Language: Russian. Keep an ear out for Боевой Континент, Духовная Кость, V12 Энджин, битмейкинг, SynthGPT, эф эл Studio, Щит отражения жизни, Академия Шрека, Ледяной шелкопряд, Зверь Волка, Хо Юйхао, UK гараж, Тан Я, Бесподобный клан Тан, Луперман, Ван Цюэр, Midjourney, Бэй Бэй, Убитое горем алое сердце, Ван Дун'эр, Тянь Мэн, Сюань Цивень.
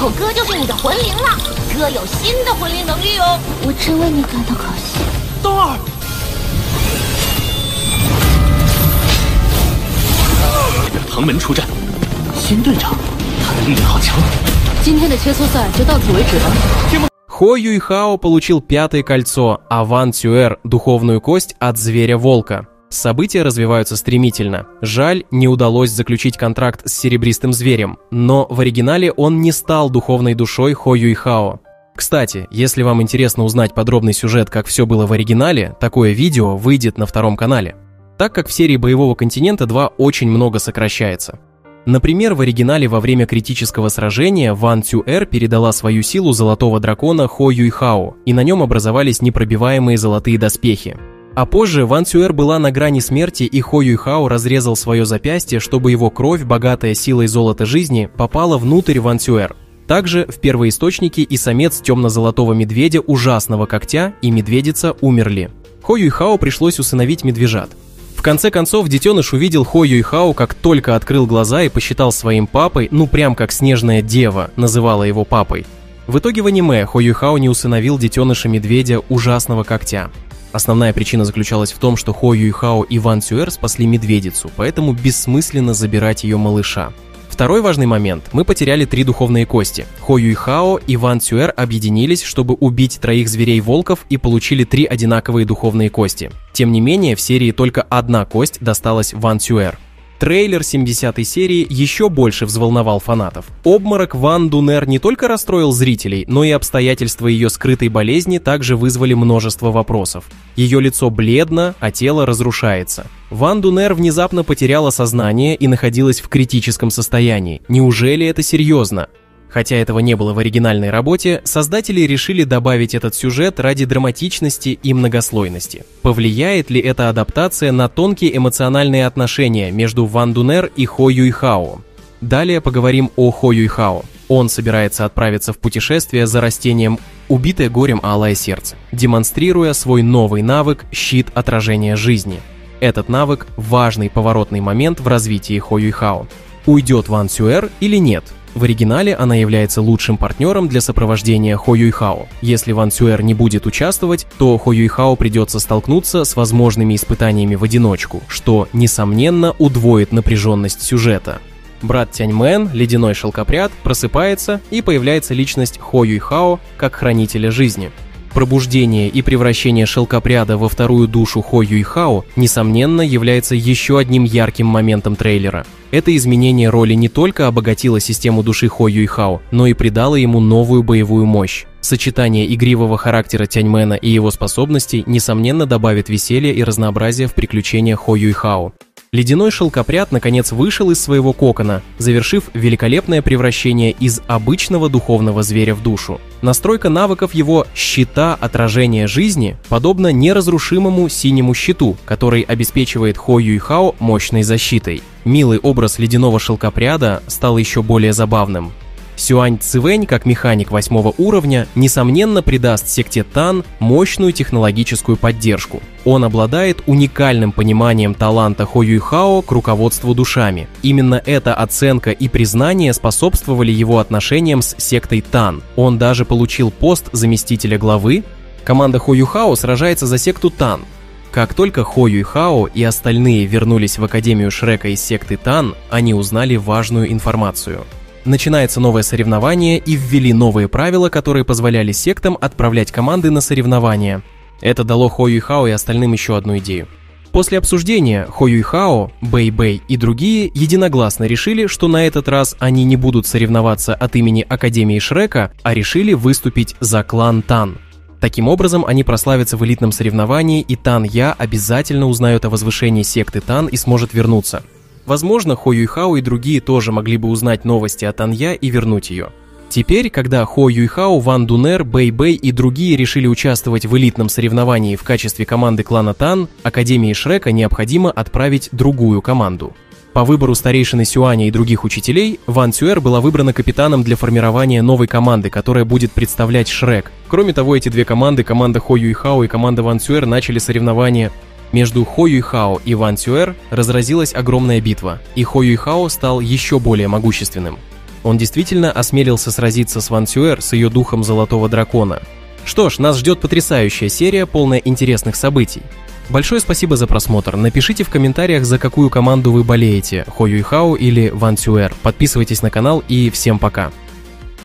后哥就是你的魂灵了。哥有新的魂灵能力哦。我真为你感到可惜。冬儿。唐门出战，新队长，他的力量好强。今天的切磋赛就到此为止吧。Хо Юйхао получил 5-е кольцо, а Ван Цюэр – духовную кость от Зверя Волка. События развиваются стремительно. Жаль, не удалось заключить контракт с Серебристым Зверем, но в оригинале он не стал духовной душой Хо Юйхао. Кстати, если вам интересно узнать подробный сюжет, как все было в оригинале, такое видео выйдет на 2-м канале. Так как в серии Боевого континента 2 очень много сокращается. Например, в оригинале во время критического сражения Ван Цюэр передала свою силу золотого дракона Хо Юйхао, и на нем образовались непробиваемые золотые доспехи. А позже Ван Цюэр была на грани смерти, и Хо Юйхао разрезал свое запястье, чтобы его кровь, богатая силой золота жизни, попала внутрь Ван Цюэр. Также в первоисточнике и самец темно-золотого медведя ужасного когтя и медведица умерли. Хо Юйхао пришлось усыновить медвежат. В конце концов, детеныш увидел Хо Юйхао, как только открыл глаза и посчитал своим папой, ну прям как снежная дева называла его папой. В итоге в аниме Хо Юйхао не усыновил детеныша медведя ужасного когтя. Основная причина заключалась в том, что Хо Юйхао и Ван Цюэр спасли медведицу, поэтому бессмысленно забирать ее малыша. Второй важный момент. Мы потеряли 3 духовные кости. Хо Юйхао и Ван Цюэр объединились, чтобы убить 3 зверей-волков и получили 3 одинаковые духовные кости. Тем не менее, в серии только 1 кость досталась Ван Цюэр. Трейлер 70-й серии еще больше взволновал фанатов. Обморок Ван Дун'эр не только расстроил зрителей, но и обстоятельства ее скрытой болезни также вызвали множество вопросов. Ее лицо бледно, а тело разрушается. Ван Дун'эр внезапно потеряла сознание и находилась в критическом состоянии. Неужели это серьезно? Хотя этого не было в оригинальной работе, создатели решили добавить этот сюжет ради драматичности и многослойности. Повлияет ли эта адаптация на тонкие эмоциональные отношения между Ван Дун'эр и Хо Юйхао? Далее поговорим о Хо Юйхао. Он собирается отправиться в путешествие за растением «Убитое горем алое сердце», демонстрируя свой новый навык «Щит отражения жизни». Этот навык – важный поворотный момент в развитии Хо Юйхао. Уйдет Ван Цюэр или нет? В оригинале она является лучшим партнером для сопровождения Хо Юйхао. Если Ван Цюэр не будет участвовать, то Хо Юйхао придется столкнуться с возможными испытаниями в одиночку, что, несомненно, удвоит напряженность сюжета. Брат Тянь Мэн, Ледяной шелкопряд, просыпается, и появляется личность Хо Юйхао как хранителя жизни. Пробуждение и превращение шелкопряда во 2-ю душу Хо Юйхао, несомненно, является еще одним ярким моментом трейлера. Это изменение роли не только обогатило систему души Хо Юйхао, но и придало ему новую боевую мощь. Сочетание игривого характера Тяньмэна и его способностей, несомненно, добавит веселья и разнообразия в приключения Хо Юйхао. Ледяной шелкопряд наконец вышел из своего кокона, завершив великолепное превращение из обычного духовного зверя в душу. Настройка навыков его «щита отражения жизни» подобна неразрушимому синему щиту, который обеспечивает Хо Юйхао мощной защитой. Милый образ ледяного шелкопряда стал еще более забавным. Сюань Цивень, как механик 8-го уровня, несомненно придаст секте Тан мощную технологическую поддержку. Он обладает уникальным пониманием таланта Хо Юйхао к руководству душами. Именно эта оценка и признание способствовали его отношениям с сектой Тан. Он даже получил пост заместителя главы. Команда Хо Юйхао сражается за секту Тан. Как только Хо Юйхао и остальные вернулись в Академию Шрека из секты Тан, они узнали важную информацию. Начинается новое соревнование, и ввели новые правила, которые позволяли сектам отправлять команды на соревнования. Это дало Хо Юйхао и остальным еще одну идею. После обсуждения Хо Юйхао, Бэй Бэй и другие единогласно решили, что на этот раз они не будут соревноваться от имени Академии Шрека, а решили выступить за клан Тан. Таким образом, они прославятся в элитном соревновании, и Тан Я обязательно узнает о возвышении секты Тан и сможет вернуться. Возможно, Хо Юйхао и другие тоже могли бы узнать новости о Тан Я и вернуть ее. Теперь, когда Хо Юйхао, Ван Дун'эр, Бэй Бэй и другие решили участвовать в элитном соревновании в качестве команды клана Тан, Академии Шрека необходимо отправить другую команду. По выбору старейшины Сюаня и других учителей, Ван Цюэр была выбрана капитаном для формирования новой команды, которая будет представлять Шрек. Кроме того, эти 2 команды, команда Хо Юйхао и команда Ван Цюэр, начали соревнования. Между Хо Юйхао и Ван Цюэр разразилась огромная битва, и Хо Юйхао стал еще более могущественным. Он действительно осмелился сразиться с Ван Цюэр, с ее духом Золотого Дракона. Что ж, нас ждет потрясающая серия, полная интересных событий. Большое спасибо за просмотр. Напишите в комментариях, за какую команду вы болеете, Хо Юйхао или Ван Цюэр. Подписывайтесь на канал и всем пока.